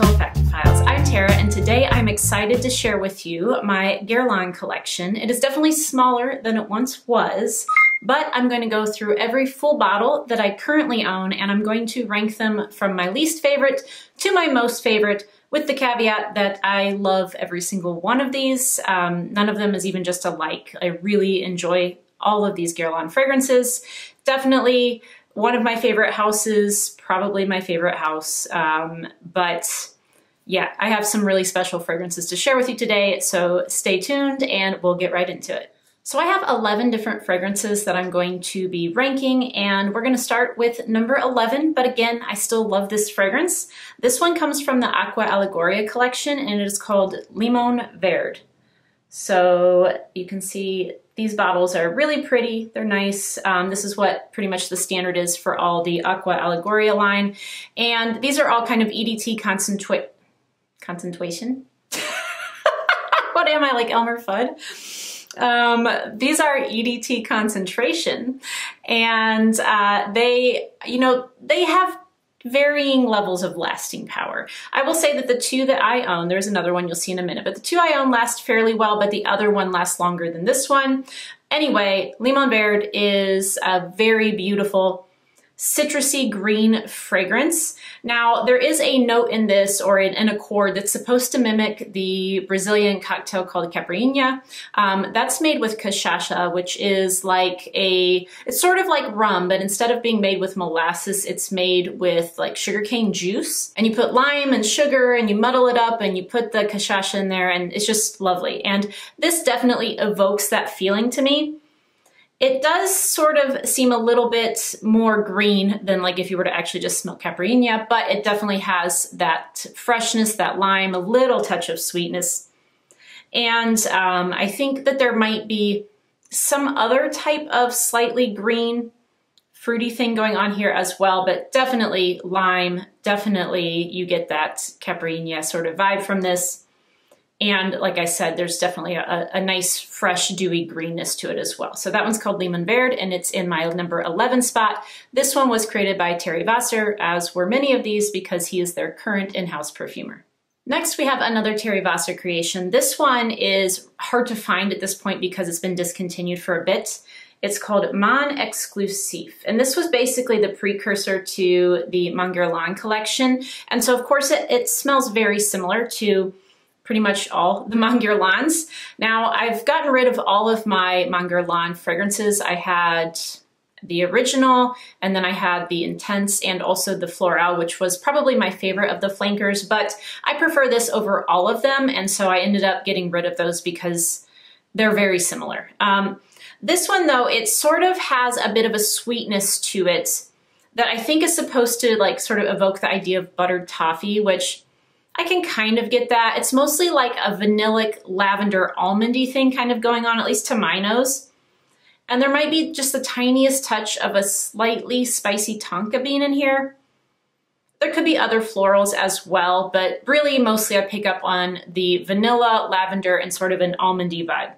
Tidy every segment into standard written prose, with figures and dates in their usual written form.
to Olfactofiles. I'm Tara, and today I'm excited to share with you my Guerlain collection. It is definitely smaller than it once was, but I'm going to go through every full bottle that I currently own, and I'm going to rank them from my least favorite to my most favorite, with the caveat that I love every single one of these. None of them is even just a like. I really enjoy all of these Guerlain fragrances. Definitely one of my favorite houses, probably my favorite house, but yeah, I have some really special fragrances to share with you today, so stay tuned and we'll get right into it. So I have 11 different fragrances that I'm going to be ranking, and we're going to start with number 11, but again, I still love this fragrance. This one comes from the Aqua Allegoria collection, and it is called Limon Verde. So you can see these bottles are really pretty. They're nice. This is what pretty much the standard is for all the Aqua Allegoria line. And these are all kind of EDT concentration? What am I, like Elmer Fudd? These are EDT concentration. And they have varying levels of lasting power. I will say that the two that I own, there's another one you'll see in a minute, but the two I own last fairly well, but the other one lasts longer than this one. Anyway, Limon Verde is a very beautiful citrusy green fragrance. Now, there is a note in this, or in a chord, that's supposed to mimic the Brazilian cocktail called caipirinha. That's made with cachaça, which is like it's sort of like rum, but instead of being made with molasses, it's made with like sugarcane juice. And you put lime and sugar and you muddle it up and you put the cachaça in there, and it's just lovely. And this definitely evokes that feeling to me. It does sort of seem a little bit more green than like if you were to actually just smell caipirinha, but it definitely has that freshness, that lime, a little touch of sweetness. And I think that there might be some other type of slightly green fruity thing going on here as well, but definitely lime, definitely you get that caipirinha sort of vibe from this. And like I said, there's definitely a nice, fresh, dewy greenness to it as well. So that one's called Limon Verde, and it's in my number 11 spot. This one was created by Thierry Wasser, as were many of these, because he is their current in-house perfumer. Next, we have another Thierry Wasser creation. This one is hard to find at this point because it's been discontinued for a bit. It's called Mon Exclusif, and this was basically the precursor to the Mon Guerlain collection. And so, of course, it smells very similar to pretty much all the Mon Guerlains. Now, I've gotten rid of all of my Mon Guerlain fragrances. I had the original, and then I had the Intense, and also the Floral, which was probably my favorite of the flankers, but I prefer this over all of them, and so I ended up getting rid of those because they're very similar. This one, though, it sort of has a bit of a sweetness to it that I think is supposed to like sort of evoke the idea of buttered toffee, which I can kind of get that. It's mostly like a vanillic, lavender, almondy thing kind of going on, at least to my nose. And there might be just the tiniest touch of a slightly spicy tonka bean in here. There could be other florals as well, but really mostly I pick up on the vanilla, lavender, and sort of an almondy vibe.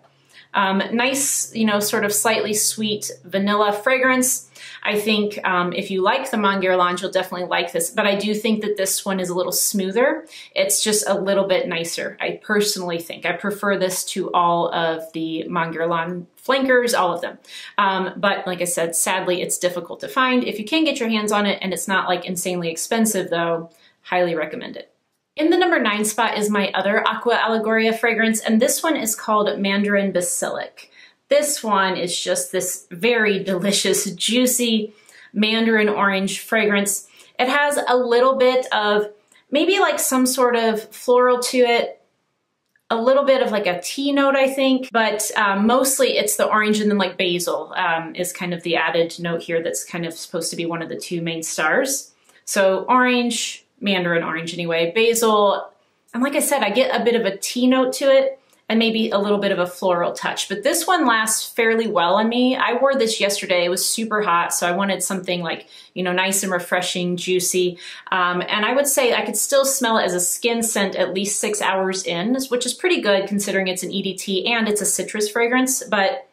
Nice, sort of slightly sweet vanilla fragrance. I think if you like the Mon Guerlain, you'll definitely like this, but I do think that this one is a little smoother. It's just a little bit nicer, I personally think. I prefer this to all of the Mon Guerlain flankers, all of them. But like I said, sadly, it's difficult to find. If you can get your hands on it, and it's not like insanely expensive though, highly recommend it. In the number 9 spot is my other Aqua Allegoria fragrance, and this one is called Mandarine Basilic. This one is just this very delicious, juicy mandarin orange fragrance. It has a little bit of maybe like some sort of floral to it, a little bit of like a tea note, I think, but mostly it's the orange, and then like basil is kind of the added note here that's kind of supposed to be one of the two main stars. So orange, mandarin orange anyway, basil, and like I said, I get a bit of a tea note to it, and maybe a little bit of a floral touch. But this one lasts fairly well on me. I wore this yesterday. It was super hot, so I wanted something like, nice and refreshing, juicy. And I would say I could still smell it as a skin scent at least 6 hours in, which is pretty good considering it's an EDT and it's a citrus fragrance, but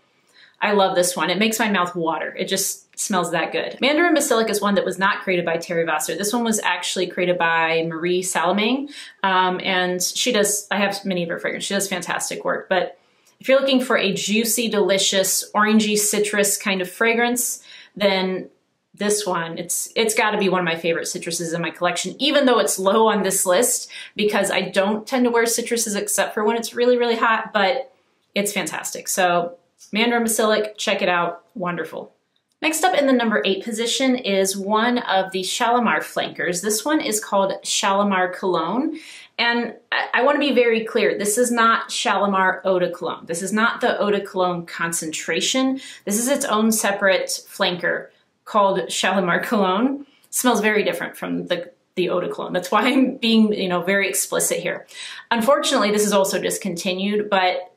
I love this one. It makes my mouth water. It just smells that good. Mandarin Basilic is one that was not created by Thierry Wasser. This one was actually created by Marie Salomagne, and she does, I have many of her fragrances. She does fantastic work, but if you're looking for a juicy, delicious, orangey, citrus kind of fragrance, then this one, it's got to be one of my favorite citruses in my collection, even though it's low on this list because I don't tend to wear citruses except for when it's really, really hot, but it's fantastic. So Mandarin Basilic, check it out. Wonderful. Next up in the number 8 position is one of the Shalimar flankers. This one is called Shalimar Cologne. And I want to be very clear, this is not Shalimar Eau de Cologne. This is not the Eau de Cologne concentration. This is its own separate flanker called Shalimar Cologne. It smells very different from the Eau de Cologne. That's why I'm being, very explicit here. Unfortunately, this is also discontinued, but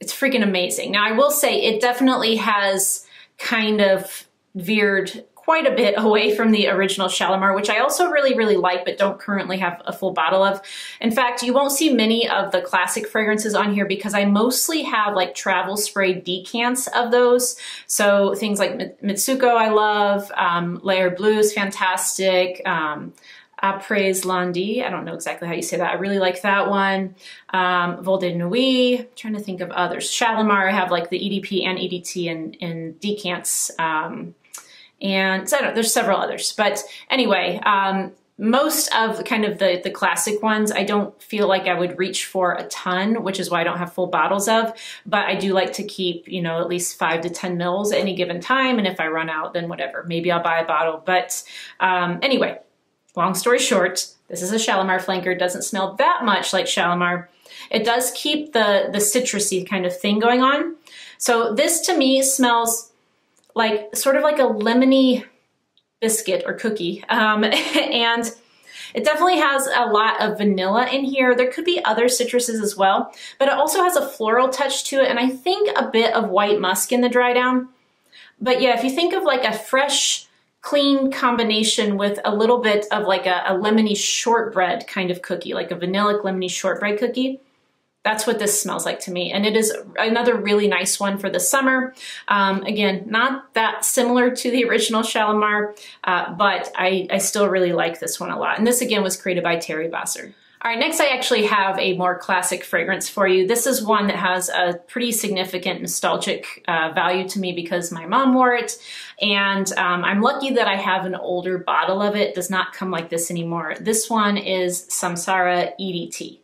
it's freaking amazing. Now, I will say it definitely has kind of veered quite a bit away from the original Shalimar, which I also really, really like, but don't currently have a full bottle of. In fact, you won't see many of the classic fragrances on here because I mostly have like travel spray decants of those. So things like Mitsuko I love, Layer Blues, fantastic, Après l'Heure Bleue, I don't know exactly how you say that. I really like that one. Vol de Nuit, I'm trying to think of others. Shalimar, I have like the EDP and EDT in decants. And so I don't know, there's several others. But anyway, most of kind of the classic ones, I don't feel like I would reach for a ton, which is why I don't have full bottles of, but I do like to keep, at least 5 to 10 mils at any given time. And if I run out, then whatever, maybe I'll buy a bottle. But anyway, long story short, this is a Shalimar flanker. It doesn't smell that much like Shalimar. It does keep the citrusy kind of thing going on. So this to me smells like sort of like a lemony biscuit or cookie. And it definitely has a lot of vanilla in here. There could be other citruses as well, but it also has a floral touch to it. And I think a bit of white musk in the dry down. But yeah, if you think of like a fresh, clean combination with a little bit of like a lemony shortbread kind of cookie, like a vanilla lemony shortbread cookie, that's what this smells like to me. And it is another really nice one for the summer. Again, not that similar to the original Shalimar, but I still really like this one a lot. And this again was created by Thierry Wasser. All right, next I actually have a more classic fragrance for you. This is one that has a pretty significant nostalgic value to me because my mom wore it. And I'm lucky that I have an older bottle of it. It does not come like this anymore. This one is Samsara EDT.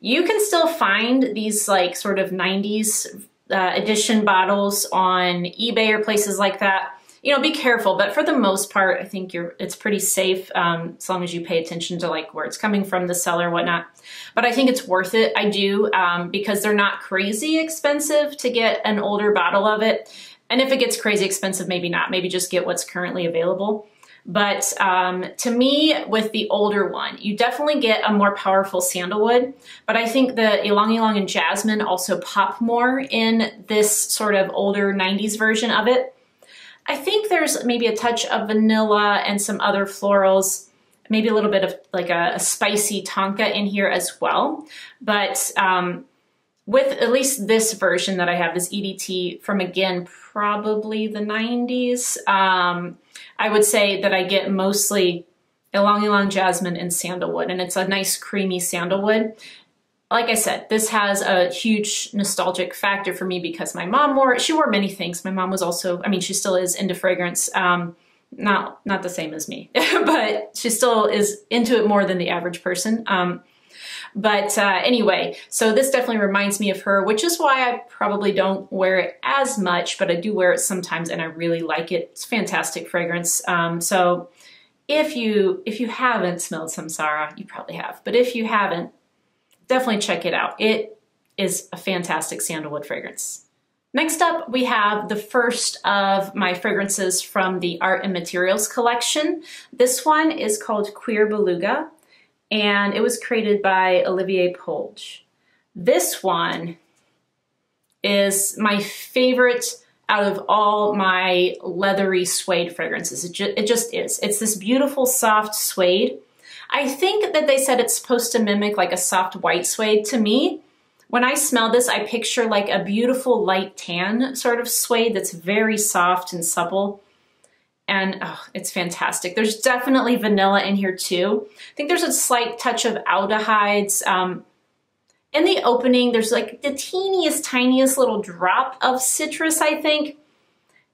You can still find these like sort of 90s edition bottles on eBay or places like that. Be careful, but for the most part, I think it's pretty safe as long as you pay attention to like where it's coming from, the seller, whatnot. But I think it's worth it. I do, because they're not crazy expensive to get an older bottle of it. And if it gets crazy expensive, maybe not. Maybe just get what's currently available. But to me, with the older one, you definitely get a more powerful sandalwood, but I think the Ylang Ylang and Jasmine also pop more in this sort of older 90s version of it. I think there's maybe a touch of vanilla and some other florals, maybe a little bit of like a spicy tonka in here as well. But with at least this version that I have, this EDT from, again, probably the 90s, I would say that I get mostly Ylang Ylang, Jasmine, and Sandalwood, and it's a nice creamy sandalwood. Like I said, this has a huge nostalgic factor for me because my mom wore it. She wore many things. My mom was also, she still is into fragrance, not the same as me, but she still is into it more than the average person. Anyway, so this definitely reminds me of her, which is why I probably don't wear it as much, but I do wear it sometimes and I really like it. It's a fantastic fragrance. So if you haven't smelled Samsara, you probably have, but if you haven't, definitely check it out. It is a fantastic sandalwood fragrance. Next up, we have the first of my fragrances from the Art and Materials collection. This one is called Cuir Beluga, and it was created by Olivier Polge. This one is my favorite out of all my leathery suede fragrances. It just is. It's this beautiful soft suede. I think that they said it's supposed to mimic like a soft white suede. To me, when I smell this, I picture like a beautiful light tan sort of suede that's very soft and supple. and oh, it's fantastic. There's definitely vanilla in here too. I think there's a slight touch of aldehydes. In the opening, there's like the teeniest, tiniest little drop of citrus, I think.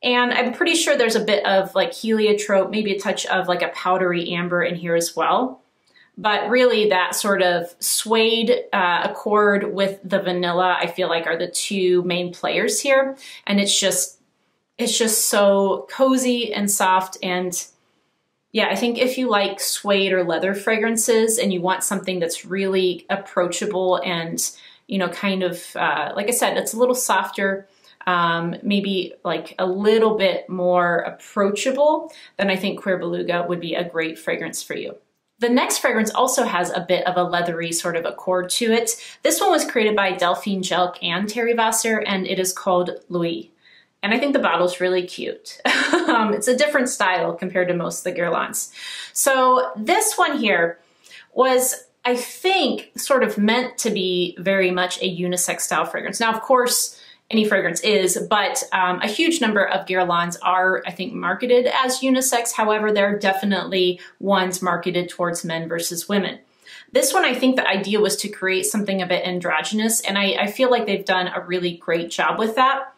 And I'm pretty sure there's a bit of like heliotrope, maybe a touch of like a powdery amber in here as well. But really that sort of suede accord with the vanilla, I feel like, are the two main players here. And it's just so cozy and soft. And yeah, I think if you like suede or leather fragrances and you want something that's really approachable and, you know, kind of, like I said, it's a little softer, maybe like a little bit more approachable, then I think Cuir Beluga would be a great fragrance for you. The next fragrance also has a bit of a leathery sort of accord to it. This one was created by Delphine Jelk and Thierry Wasser, and it is called Lui. And I think the bottle's really cute. It's a different style compared to most of the Guerlains. So this one here was, I think, sort of meant to be very much a unisex style fragrance. Now, of course, any fragrance is, but a huge number of Guerlains are, I think, marketed as unisex. However, there are definitely ones marketed towards men versus women. This one, I think the idea was to create something a bit androgynous, and I feel like they've done a really great job with that.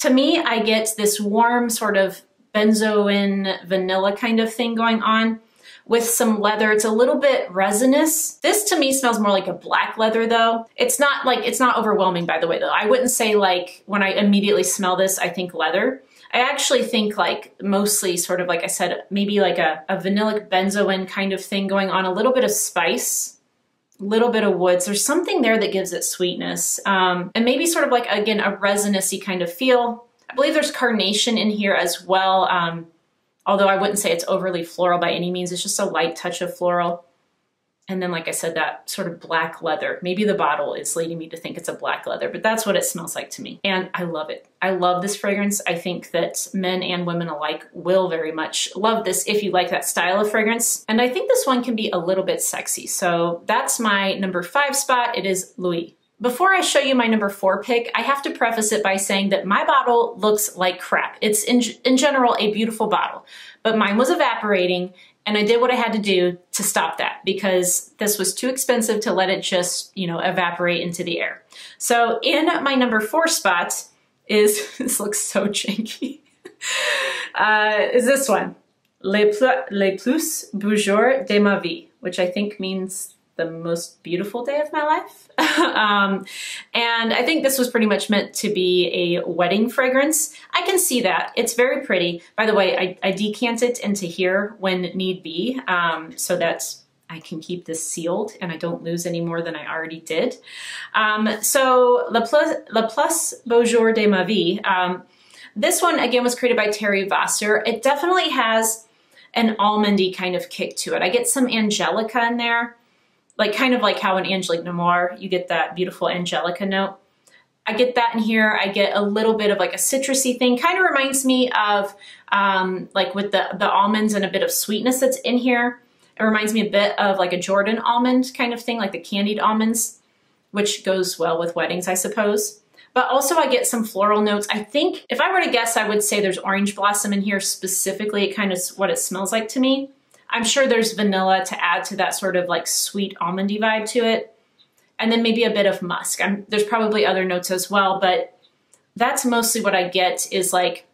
To me, I get this warm sort of benzoin vanilla kind of thing going on with some leather. It's a little bit resinous. This to me smells more like a black leather though. It's not overwhelming, by the way, though. I wouldn't say like when I immediately smell this, I think leather. I actually think like mostly sort of, like I said, maybe like a vanillic benzoin kind of thing going on, a little bit of spice, little bit of woods. There's something there that gives it sweetness. And maybe sort of like, again, a resinous-y kind of feel. I believe there's carnation in here as well. Although I wouldn't say it's overly floral by any means. It's just a light touch of floral. And then, like I said, that sort of black leather. Maybe the bottle is leading me to think it's a black leather, but that's what it smells like to me. And I love it. I love this fragrance. I think that men and women alike will very much love this if you like that style of fragrance. And I think this one can be a little bit sexy. So that's my number 5 spot. It is Lui. Before I show you my number 4 pick, I have to preface it by saying that my bottle looks like crap. It's in general a beautiful bottle, but mine was evaporating, and I did what I had to do to stop that because this was too expensive to let it just, you know, evaporate into the air. So in my number 4 spot is, this looks so janky, is this one, Le Plus Beau Jour de ma vie, which I think means the most beautiful day of my life. And I think this was pretty much meant to be a wedding fragrance. I can see that. It's very pretty. By the way, I decant it into here when need be, so that I can keep this sealed and I don't lose any more than I already did. So Le Plus Beau Jour de ma vie. This one, again, was created by Thierry Wasser. It definitely has an almondy kind of kick to it. I get some Angelica in there. Like kind of like how in Angelique Noire, you get that beautiful Angelica note. I get that in here. I get a little bit of like a citrusy thing. Kind of reminds me of like with the almonds and a bit of sweetness that's in here. It reminds me a bit of like a Jordan almond kind of thing, like the candied almonds, which goes well with weddings, I suppose. But also I get some floral notes. I think if I were to guess, I would say there's orange blossom in here specifically. It kind of what it smells like to me. I'm sure there's vanilla to add to that sort of like sweet almondy vibe to it. And then maybe a bit of musk. There's probably other notes as well, but that's mostly what I get is like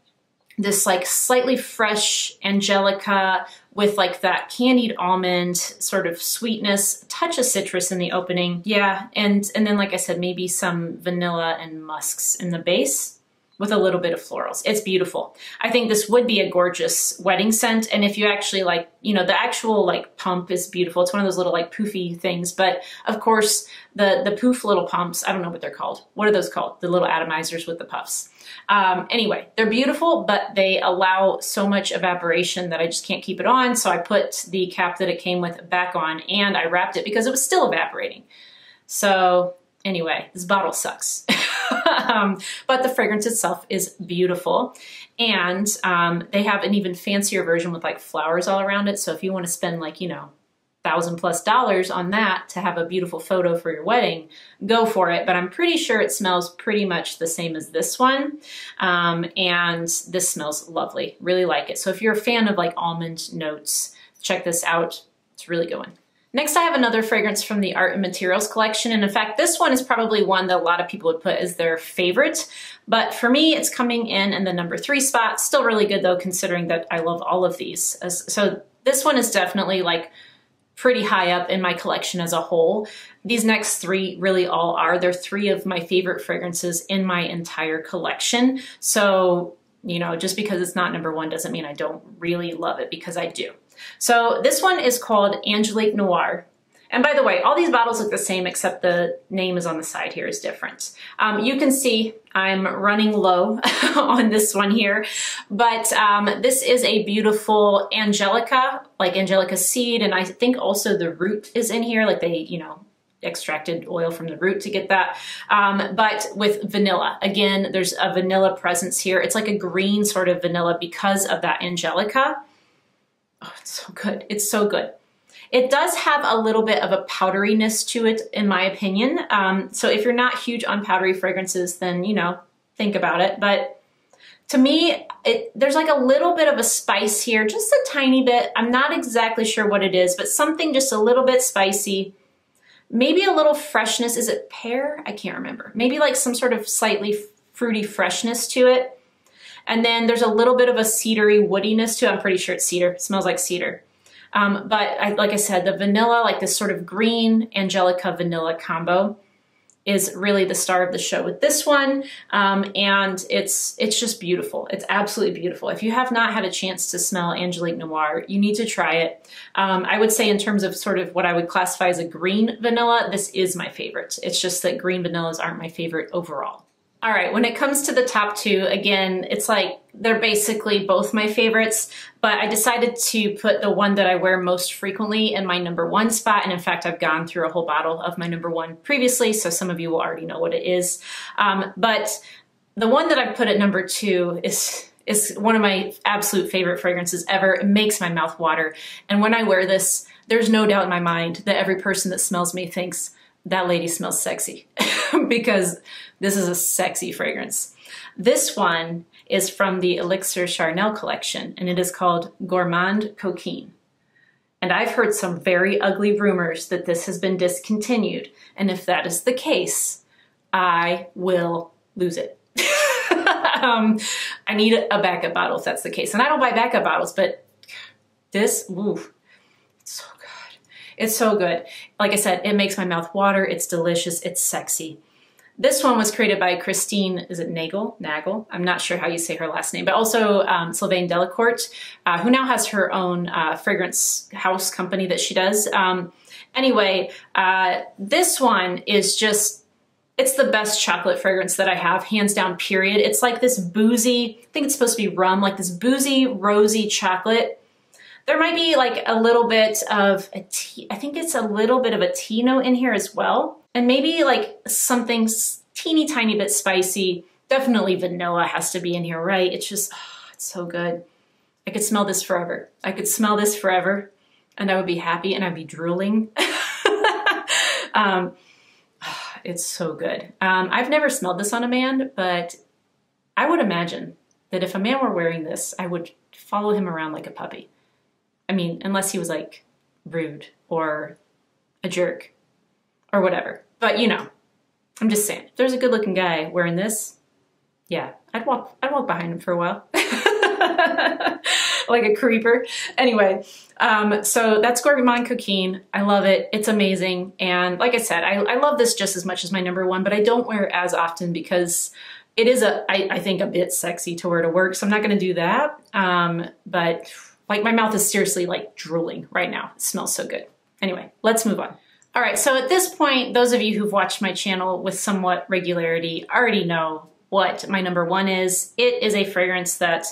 this like slightly fresh Angelica with like that candied almond sort of sweetness, touch of citrus in the opening. Yeah, and then like I said, maybe some vanilla and musks in the base, with a little bit of florals. It's beautiful. I think this would be a gorgeous wedding scent. And if you actually like, you know, the actual like pump is beautiful. It's one of those little like poofy things. But of course the poof little pumps, I don't know what they're called. What are those called? The little atomizers with the puffs. Anyway, they're beautiful, but they allow so much evaporation that I just can't keep it on. So I put the cap that it came with back on and I wrapped it because it was still evaporating. So anyway, this bottle sucks. But the fragrance itself is beautiful, and they have an even fancier version with like flowers all around it. So if you want to spend like, you know, $1,000+ on that to have a beautiful photo for your wedding, go for it. But I'm pretty sure it smells pretty much the same as this one. And this smells lovely, really like it. So if you're a fan of like almond notes, check this out, it's a really good one. Next, I have another fragrance from the Art and Materials collection, and in fact, this one is probably one that a lot of people would put as their favorite, but for me, it's coming in the number 3 spot. Still really good though, considering that I love all of these. So this one is definitely like pretty high up in my collection as a whole. These next 3 really all are. They're 3 of my favorite fragrances in my entire collection. So, you know, just because it's not number 1 doesn't mean I don't really love it, because I do. So this one is called Angelique Noire. And by the way, all these bottles look the same except the name is on the side here is different. You can see I'm running low on this one here, but this is a beautiful Angelica, like Angelica seed, and I think also the root is in here, like they, you know, extracted oil from the root to get that, but with vanilla. Again, there's a vanilla presence here. It's like a green sort of vanilla because of that Angelica. Oh, it's so good. It's so good. It does have a little bit of a powderiness to it, in my opinion. So if you're not huge on powdery fragrances, then, you know, think about it. But to me, there's like a little bit of a spice here, just a tiny bit. I'm not exactly sure what it is, but something just a little bit spicy. Maybe a little freshness. Is it pear? I can't remember. Maybe like some sort of slightly fruity freshness to it. And then there's a little bit of a cedary woodiness to it. I'm pretty sure it's cedar. It smells like cedar. But like I said, the vanilla, like this sort of green Angelica vanilla combo is really the star of the show with this one. And it's just beautiful. It's absolutely beautiful. If you have not had a chance to smell Angelique Noire, you need to try it. I would say in terms of sort of what I would classify as a green vanilla, this is my favorite. It's just that green vanillas aren't my favorite overall. All right, when it comes to the top 2, again, it's like they're basically both my favorites, but I decided to put the one that I wear most frequently in my number 1 spot. And in fact, I've gone through a whole bottle of my number 1 previously, so some of you will already know what it is. But the one that I put at number 2 is one of my absolute favorite fragrances ever. It makes my mouth water. And when I wear this, there's no doubt in my mind that every person that smells me thinks, that lady smells sexy, because this is a sexy fragrance. This one is from the Elixir Charnel collection, and it is called Gourmand Coquine. And I've heard some very ugly rumors that this has been discontinued, and if that is the case, I will lose it. I need a backup bottle if that's the case. And I don't buy backup bottles, but this, ooh, it's so good. It's so good. Like I said, it makes my mouth water. It's delicious. It's sexy. This one was created by Christine, is it Nagel? Nagel? I'm not sure how you say her last name, but also Sylvain Delacourte, who now has her own fragrance house company that she does. Anyway, this one is just, it's the best chocolate fragrance that I have, hands down, period. It's like this boozy, I think it's supposed to be rum, like this boozy, rosy chocolate. There might be like a little bit of a tea, I think it's a little bit of a tea note in here as well. And maybe like something teeny tiny bit spicy. Definitely vanilla has to be in here, right? It's just, oh, it's so good. I could smell this forever. I could smell this forever and I would be happy and I'd be drooling. It's so good. I've never smelled this on a man, but I would imagine that if a man were wearing this, I would follow him around like a puppy. I mean, unless he was like rude or a jerk or whatever. But you know, I'm just saying, if there's a good looking guy wearing this, yeah, I'd walk behind him for a while. Like a creeper. Anyway, so that's Gourmand Coquine. I love it. It's amazing. And like I said, I love this just as much as my number 1, but I don't wear it as often because it is I think a bit sexy to wear to work. So I'm not going to do that. But like my mouth is seriously like drooling right now. It smells so good. Anyway, let's move on. All right, so at this point, those of you who've watched my channel with somewhat regularity already know what my number 1 is. It is a fragrance that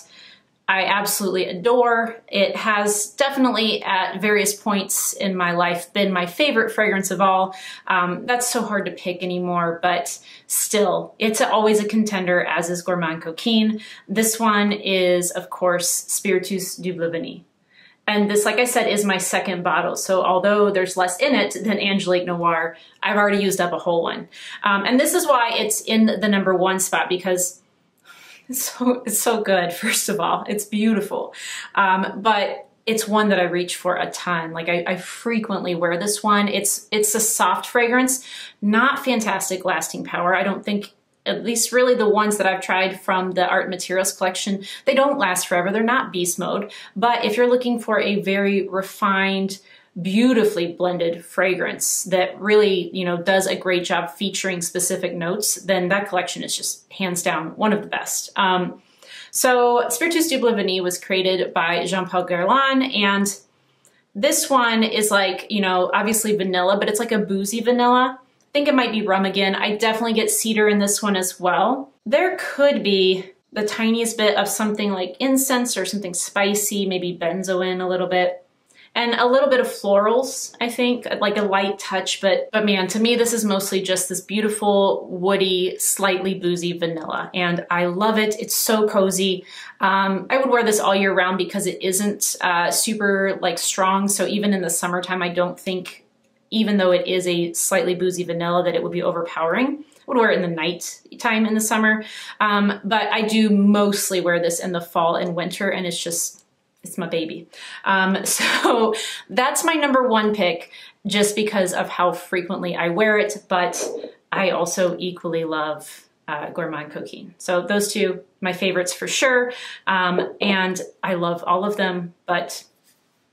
I absolutely adore. It has definitely at various points in my life been my favorite fragrance of all. That's so hard to pick anymore, but still, it's always a contender, as is Gourmand Coquine. This one is, of course, Spiritueuse Double Vanille. And this, like I said, is my second bottle. So although there's less in it than Angelique Noire, I've already used up a whole one. And this is why it's in the number one spot, because it's so good, first of all. It's beautiful. But it's one that I reach for a ton. Like I frequently wear this one. It's a soft fragrance, not fantastic lasting power. I don't think, at least really the ones that I've tried from the Art Materials collection, they don't last forever. They're not beast mode. But if you're looking for a very refined, beautifully blended fragrance that really, you know, does a great job featuring specific notes, then that collection is just hands down one of the best. So Spiritueuse Double Vanille was created by Jean Paul Guerlain, and this one is like, you know, obviously vanilla, but it's like a boozy vanilla. I think it might be rum again. I definitely get cedar in this one as well. There could be the tiniest bit of something like incense or something spicy, maybe benzoin a little bit, and a little bit of florals, I think, like a light touch, but man, to me, this is mostly just this beautiful, woody, slightly boozy vanilla, and I love it. It's so cozy. I would wear this all year round because it isn't super like strong, so even in the summertime, I don't think, even though it is a slightly boozy vanilla, that it would be overpowering. I would wear it in the night time in the summer. But I do mostly wear this in the fall and winter, and it's just, it's my baby. So that's my number one pick, just because of how frequently I wear it, but I also equally love Gourmand Coquine. So those two, my favorites for sure. And I love all of them, but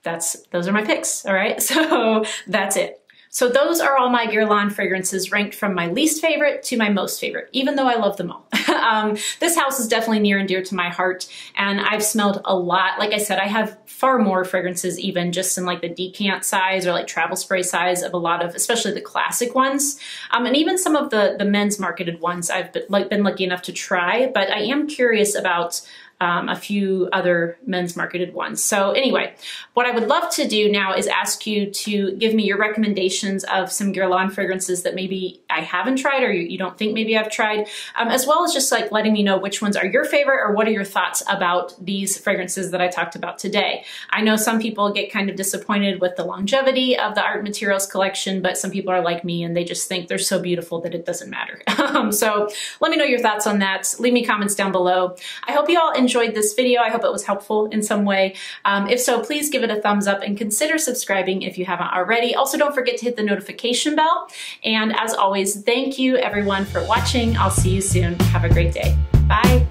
those are my picks, all right? So that's it. So those are all my Guerlain fragrances, ranked from my least favorite to my most favorite, even though I love them all. This house is definitely near and dear to my heart, and I've smelled a lot. Like I said, I have far more fragrances, even just in like the decant size or like travel spray size, of a lot of, especially the classic ones. And even some of the men's marketed ones I've been lucky enough to try, but I am curious about a few other men's marketed ones. So anyway, what I would love to do now is ask you to give me your recommendations of some Guerlain fragrances that maybe I haven't tried, or you don't think maybe I've tried, as well as just like letting me know which ones are your favorite, or what are your thoughts about these fragrances that I talked about today. I know some people get kind of disappointed with the longevity of the Art Materials collection, but some people are like me and they just think they're so beautiful that it doesn't matter. So let me know your thoughts on that. Leave me comments down below. I hope you all enjoyed this video. I hope it was helpful in some way. If so, please give it a thumbs up and consider subscribing if you haven't already. Also, don't forget to hit the notification bell. And as always, thank you everyone for watching. I'll see you soon. Have a great day. Bye.